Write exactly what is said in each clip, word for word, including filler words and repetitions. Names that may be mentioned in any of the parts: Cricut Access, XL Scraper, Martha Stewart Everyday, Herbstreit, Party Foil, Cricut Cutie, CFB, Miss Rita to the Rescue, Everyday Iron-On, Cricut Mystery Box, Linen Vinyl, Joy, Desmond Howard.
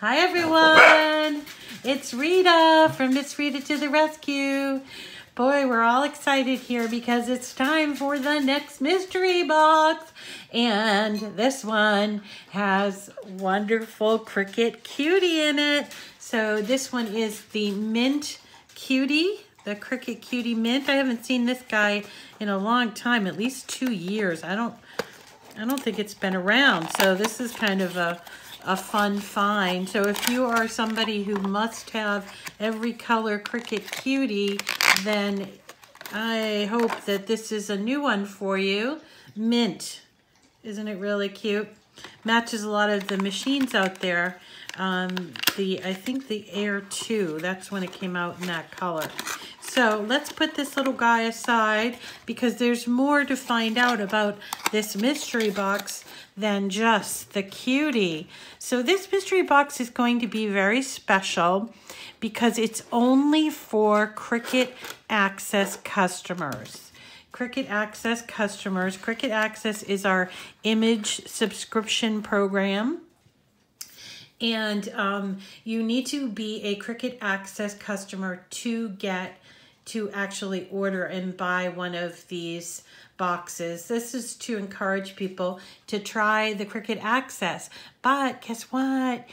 Hi everyone, it's Rita from Miss Rita to the Rescue. Boy, we're all excited here because it's time for the next mystery box. And this one has wonderful Cricut Cutie in it. So this one is the Mint Cutie, the Cricut Cutie Mint. I haven't seen this guy in a long time, at least two years. I don't, I don't think it's been around. So this is kind of a a fun find. So if you are somebody who must have every color Cricut Cutie, then I hope that this is a new one for you. Mint. Isn't it really cute? Matches a lot of the machines out there. Um, the I think the Air two, that's when it came out in that color. So let's put this little guy aside because there's more to find out about this mystery box than just the Cutie. So this mystery box is going to be very special because it's only for Cricut Access customers. Cricut Access customers. Cricut Access is our image subscription program. And um, you need to be a Cricut Access customer to get to actually order and buy one of these boxes. This is to encourage people to try the Cricut Access. But guess what?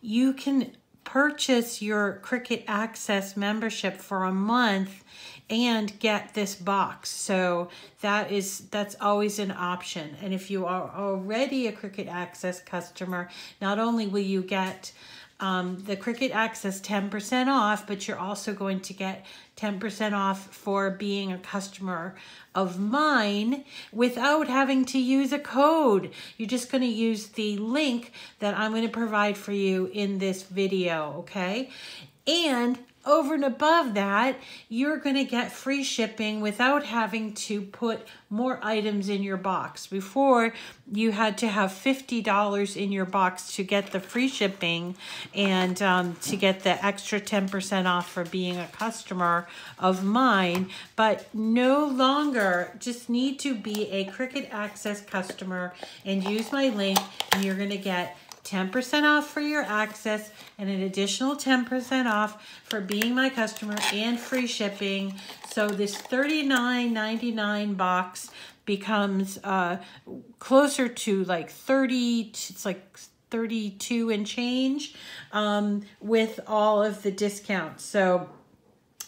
You can purchase your Cricut Access membership for a month and get this box. So that is, that's always an option. And if you are already a Cricut Access customer, not only will you get Um, the Cricut Access ten percent off, but you're also going to get ten percent off for being a customer of mine without having to use a code. You're just going to use the link that I'm going to provide for you in this video, okay? And over and above that, you're going to get free shipping without having to put more items in your box. Before, you had to have fifty dollars in your box to get the free shipping and um, to get the extra ten percent off for being a customer of mine. But no longer, just need to be a Cricut Access customer and use my link, and you're going to get ten percent off for your access and an additional ten percent off for being my customer and free shipping. So this thirty-nine ninety-nine box becomes uh, closer to like thirty, it's like thirty-two and change um, with all of the discounts. So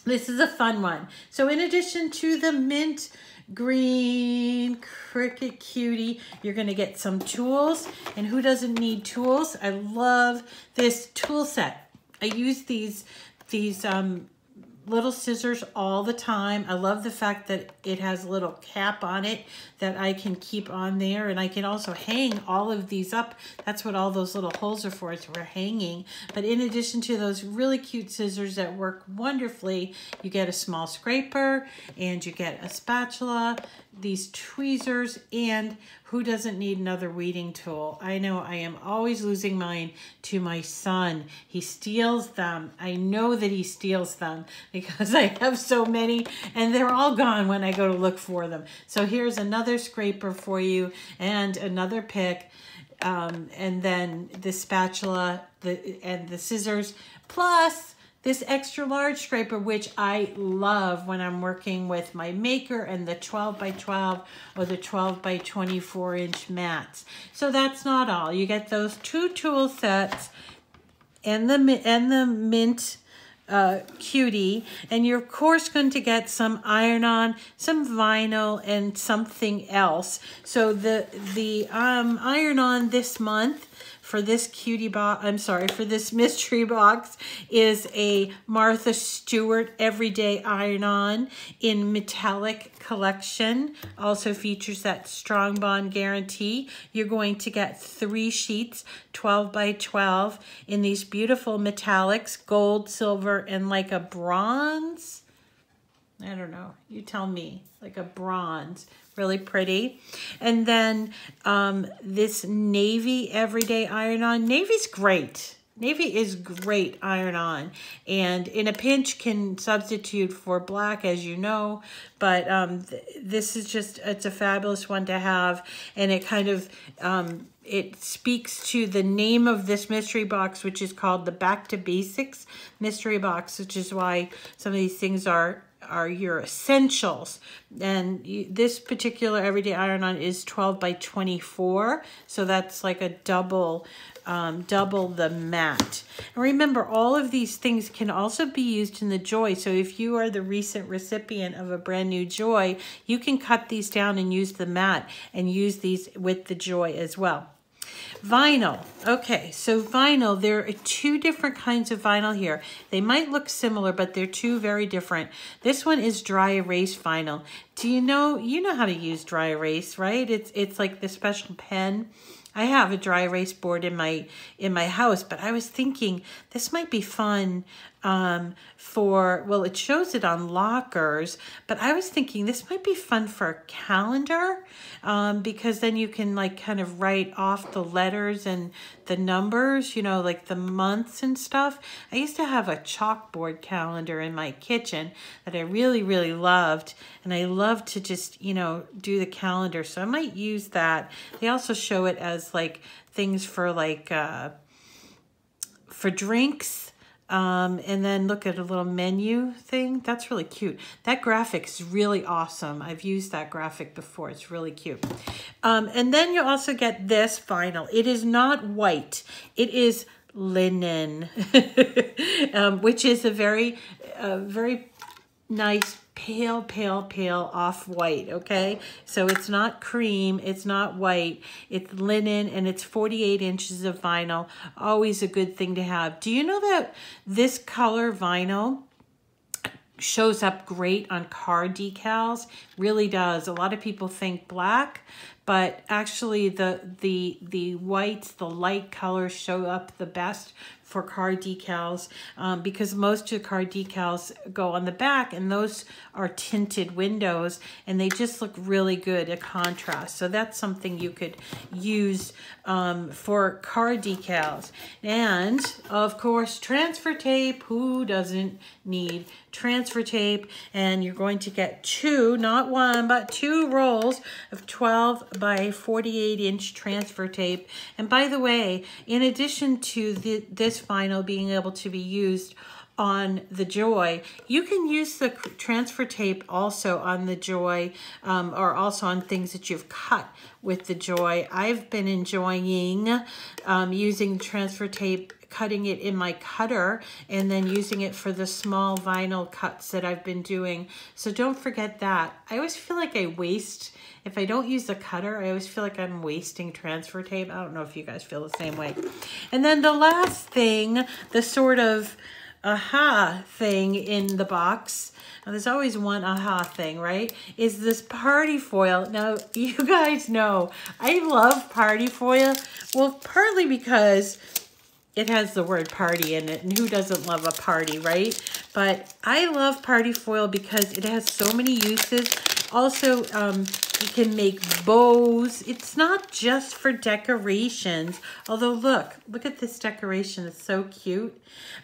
this is a fun one. So in addition to the mint green Cricut Cutie, you're going to get some tools. And who doesn't need tools? I love this tool set. I use these these um little scissors all the time. I love the fact that it has a little cap on it that I can keep on there, and I can also hang all of these up. That's what all those little holes are for, is for hanging. But in addition to those really cute scissors that work wonderfully, you get a small scraper and you get a spatula, these tweezers, and who doesn't need another weeding tool? I know I am always losing mine to my son. He steals them. I know that he steals them because I have so many and they're all gone when I go to look for them. So here's another scraper for you and another pick. Um, and then the spatula the, and the scissors, plus this extra large scraper, which I love when I'm working with my maker and the twelve by twelve or the twelve by twenty-four inch mats. So that's not all. You get those two tool sets and the, and the mint uh, Cutie, and you're of course going to get some iron-on, some vinyl, and something else. So the, the um, iron-on this month for this cutie box, I'm sorry, for this mystery box, is a Martha Stewart Everyday Iron-On in metallic collection. Also features that strong bond guarantee. You're going to get three sheets, twelve by twelve, in these beautiful metallics, gold, silver, and like a bronze. I don't know, you tell me, like a bronze, really pretty. And then um, this navy everyday iron-on. Navy's great. Navy is great iron-on, and in a pinch can substitute for black, as you know, but um, th this is just, it's a fabulous one to have, and it kind of, um, it speaks to the name of this mystery box, which is called the Back to Basics mystery box, which is why some of these things are are your essentials. And you, this particular Everyday Iron-On is twelve by twenty-four, so that's like a double um, double the mat. And remember, all of these things can also be used in the Joy. So if you are the recent recipient of a brand new Joy, you can cut these down and use the mat and use these with the Joy as well. Vinyl. Okay, so vinyl, there are two different kinds of vinyl here. They might look similar, but they're two very different. This one is dry erase vinyl. Do you know, you know how to use dry erase, right? It's it's like the special pen. I have a dry erase board in my in my house, but I was thinking this might be fun um, for, well, it shows it on lockers, but I was thinking this might be fun for a calendar um, because then you can like kind of write off the letters and the numbers, you know, like the months and stuff. I used to have a chalkboard calendar in my kitchen that I really, really loved, and I love to just, you know, do the calendar. So I might use that. They also show it as like things for like uh, for drinks, um, and then look at a little menu thing. That's really cute. That graphic is really awesome. I've used that graphic before. It's really cute. Um, and then you also get this vinyl. It is not white. It is linen, um, which is a very, uh, very nice pale, pale, pale off-white, okay? So it's not cream, it's not white, it's linen, and it's forty-eight inches of vinyl. Always a good thing to have. Do you know that this color vinyl shows up great on car decals? Really does. A lot of people think black, but actually the the the whites, the light colors show up the best for car decals, um, because most of the car decals go on the back, and those are tinted windows, and they just look really good at contrast. So that's something you could use um, for car decals. And of course, transfer tape. Who doesn't need transfer tape? And you're going to get two, not one, but two rolls of twelve by forty-eight inch transfer tape. And by the way, in addition to the, this vinyl being able to be used on the Joy, you can use the transfer tape also on the Joy, um, or also on things that you've cut with the Joy. I've been enjoying um, using transfer tape, cutting it in my cutter, and then using it for the small vinyl cuts that I've been doing. So don't forget that. I always feel like I waste, if I don't use the cutter, I always feel like I'm wasting transfer tape. I don't know if you guys feel the same way. And then the last thing, the sort of aha thing in the box, now, there's always one aha thing, right, is this party foil. Now, you guys know I love party foil. Well, partly because it has the word party in it, and who doesn't love a party, right? But I love party foil because it has so many uses. Also, um, you can make bows. It's not just for decorations. Although, look, look at this decoration. It's so cute.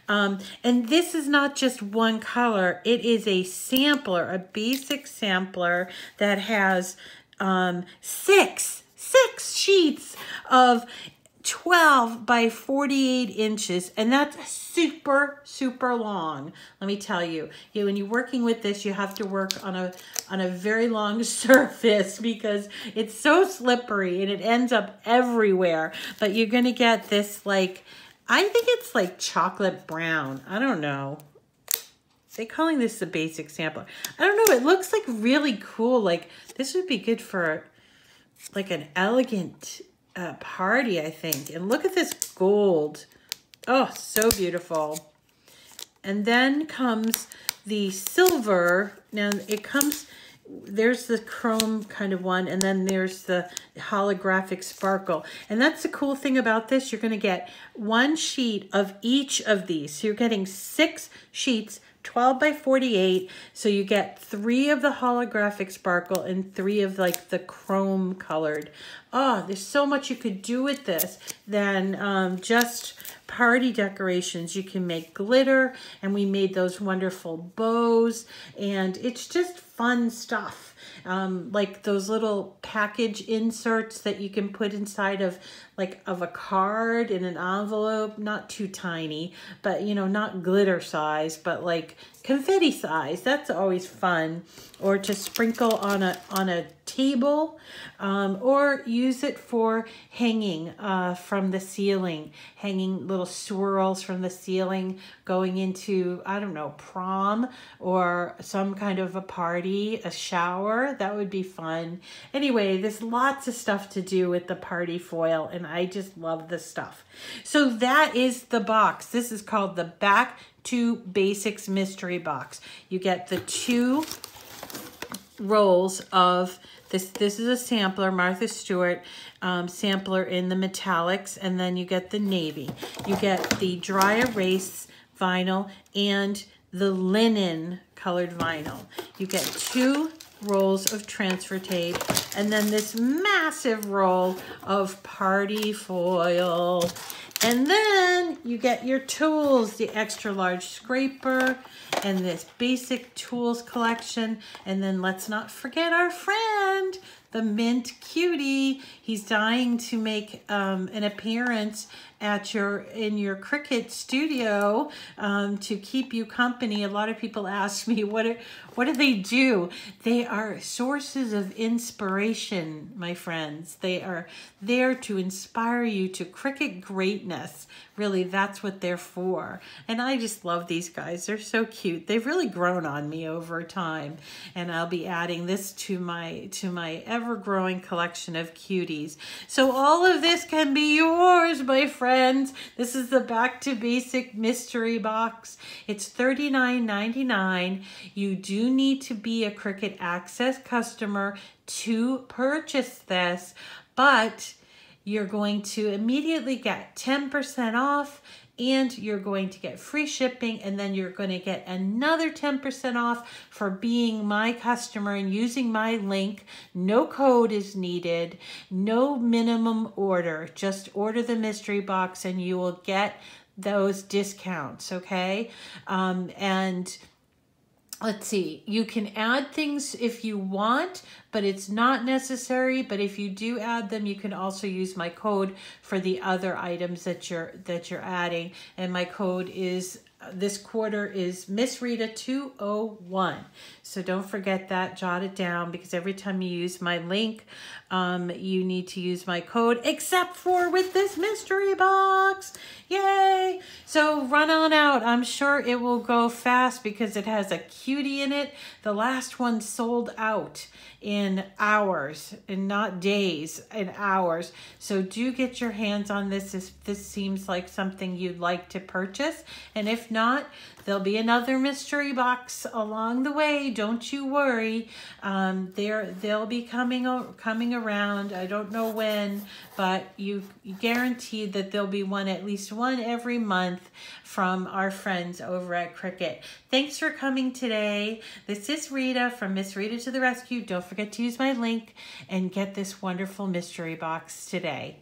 Um, and this is not just one color. It is a sampler, a basic sampler that has um, six, six sheets of twelve by forty-eight inches, and that's super super long. Let me tell you, you when you're working with this, you have to work on a on a very long surface because it's so slippery and it ends up everywhere. But you're gonna get this, like, I think it's like chocolate brown. I don't know. They're calling this the basic sampler. I don't know. It looks like really cool. Like, this would be good for like an elegant Uh, party, I think. And look at this gold. Oh, so beautiful. And then comes the silver. Now it comes, there's the chrome kind of one, and then there's the holographic sparkle. And that's the cool thing about this. You're going to get one sheet of each of these. So you're getting six sheets, twelve by forty-eight. So you get three of the holographic sparkle and three of like the chrome colored. Oh, there's so much you could do with this than um, just party decorations. You can make glitter, and we made those wonderful bows, and it's just fun stuff. um, like those little package inserts that you can put inside of like of a card in an envelope, not too tiny, but you know, not glitter size, but like confetti size. That's always fun. Or to sprinkle on a on a table, um, or use it for hanging uh, from the ceiling, hanging little swirls from the ceiling, going into, I don't know, prom or some kind of a party, a shower. That would be fun. Anyway, there's lots of stuff to do with the party foil, and I just love this stuff. So that is the box. This is called the Back to Basics Mystery Box. You get the two rolls of this. This is a sampler, Martha Stewart um, sampler in the metallics, and then you get the navy. You get the dry erase vinyl and the linen colored vinyl. You get two rolls of transfer tape, and then this massive roll of party foil. And then you get your tools, the extra large scraper and this basic tools collection. And then let's not forget our friend, the Mint Cutie. He's dying to make um, an appearance at your in your Cricut studio um, to keep you company. A lot of people ask me, what are, what do they do? They are sources of inspiration, my friends. They are there to inspire you to Cricut greatness. Really, that's what they're for. And I just love these guys. They're so cute. They've really grown on me over time. And I'll be adding this to my to my ever-growing collection of cuties. So all of this can be yours, my friends. Friends, this is the Back to Basic Mystery Box. It's thirty-nine ninety-nine. You do need to be a Cricut Access customer to purchase this, but you're going to immediately get ten percent off, and you're going to get free shipping, and then you're going to get another ten percent off for being my customer and using my link. No code is needed, no minimum order. Just order the mystery box and you will get those discounts, okay? Um, and let's see, you can add things if you want, but it's not necessary. But if you do add them, you can also use my code for the other items that you're that you're adding. And my code is this quarter is Miss Rita two oh one. So don't forget that, jot it down, because every time you use my link, um, you need to use my code, except for with this mystery box. Yay! So run on out. I'm sure it will go fast because it has a cutie in it. The last one sold out in hours, and not days, in hours. So do get your hands on this if this seems like something you'd like to purchase. And if not, there'll be another mystery box along the way. Don't you worry. Um, they're, they'll be coming coming around. I don't know when, but you guaranteed that there'll be one, at least one every month from our friends over at Cricut. Thanks for coming today. This is Rita from Miss Rita to the Rescue. Don't forget to use my link and get this wonderful mystery box today.